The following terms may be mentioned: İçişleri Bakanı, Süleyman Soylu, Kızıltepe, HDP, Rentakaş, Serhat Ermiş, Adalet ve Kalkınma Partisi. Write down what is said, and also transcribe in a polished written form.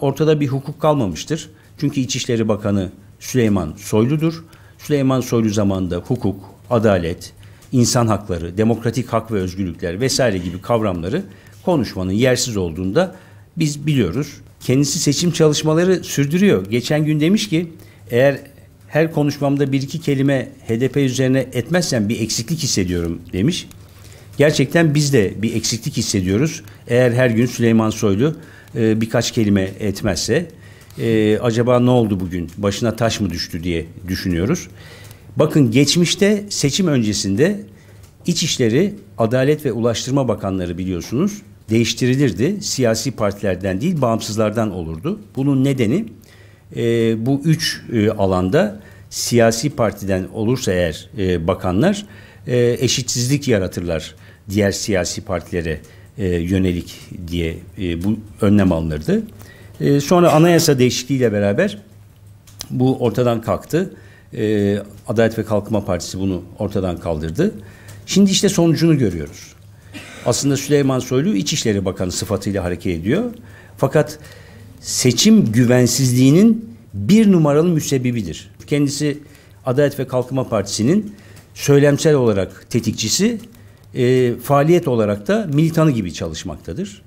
ortada bir hukuk kalmamıştır. Çünkü İçişleri Bakanı Süleyman Soylu'dur. Süleyman Soylu zamanında hukuk, adalet, insan hakları, demokratik hak ve özgürlükler vesaire gibi kavramları konuşmanın yersiz olduğunda biz biliyoruz. Kendisi seçim çalışmaları sürdürüyor. Geçen gün demiş ki eğer her konuşmamda bir iki kelime HDP üzerine etmezsem bir eksiklik hissediyorum demiş. Gerçekten biz de bir eksiklik hissediyoruz. Eğer her gün Süleyman Soylu birkaç kelime etmezse acaba ne oldu bugün? Başına taş mı düştü diye düşünüyoruz. Bakın geçmişte seçim öncesinde İçişleri, Adalet ve Ulaştırma Bakanları biliyorsunuz değiştirilirdi. Siyasi partilerden değil bağımsızlardan olurdu. Bunun nedeni bu üç alanda siyasi partiden olursa eğer bakanlar eşitsizlik yaratırlar diğer siyasi partilere yönelik diye bu önlem alınırdı. Sonra anayasa değişikliğiyle beraber bu ortadan kalktı. Adalet ve Kalkınma Partisi bunu ortadan kaldırdı. Şimdi işte sonucunu görüyoruz. Aslında Süleyman Soylu İçişleri Bakanı sıfatıyla hareket ediyor. Fakat seçim güvensizliğinin bir numaralı müsebbibidir. Kendisi Adalet ve Kalkınma Partisi'nin söylemsel olarak tetikçisi, faaliyet olarak da militanı gibi çalışmaktadır.